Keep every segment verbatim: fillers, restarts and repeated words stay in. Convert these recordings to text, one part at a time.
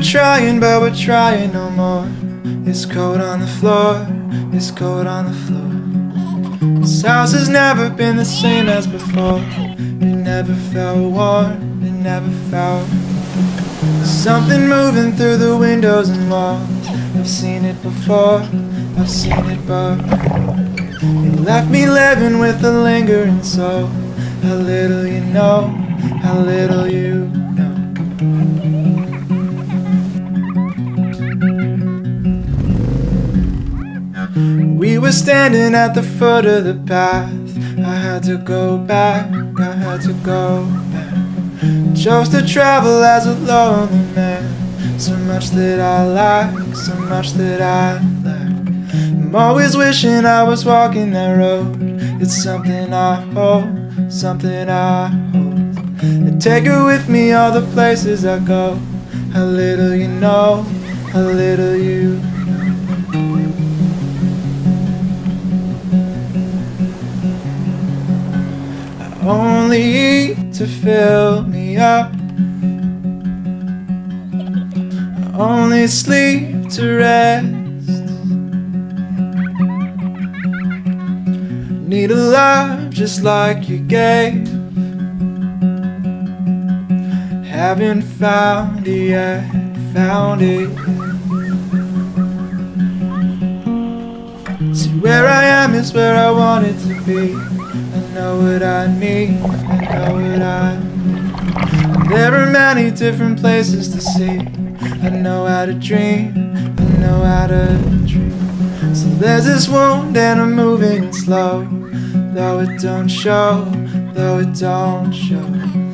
were trying, but we're trying no more. It's cold on the floor, it's cold on the floor. This house has never been the same as before. It never felt warm, it never felt. There's something moving through the windows and walls. I've seen it before, I've seen it before. It left me living with a lingering soul. How little you know, how little you know. We were standing at the foot of the path. I had to go back, I had to go back. Chose to travel as a lonely man. So much that I lack, so much that I lack. I'm always wishing I was walking that road. It's something I hold, something I hold. I take her with me all the places I go. How little you know, how little you know. I only eat to fill me up. I only sleep to rest. Need a love just like you gave. Haven't found it yet, found it. See, where I am is where I wanted to be. I know what I need, I know what I need. There are many different places to see. I know how to dream, I know how to dream. So there's this wound and I'm moving slow. Though it don't show, though it don't show.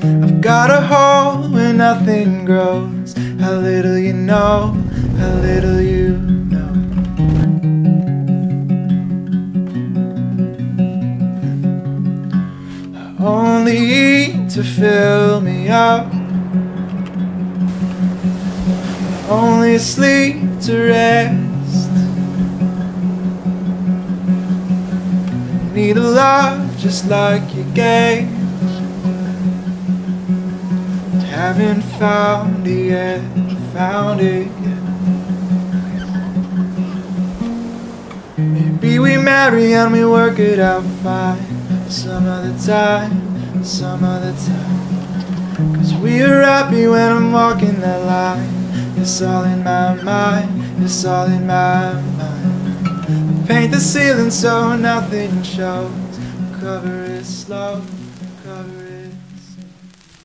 I've got a hole where nothing grows. How little you know, how little you know. I only eat to fill me up. I only sleep to rest. Need a love just like you gave. But haven't found it yet, found it yet. Maybe we marry and we work it out fine. Some other time, some other time. Cause we are happy when I'm walking that line. It's all in my mind, it's all in my mind. Paint the ceiling so nothing shows. Cover it slow, cover it.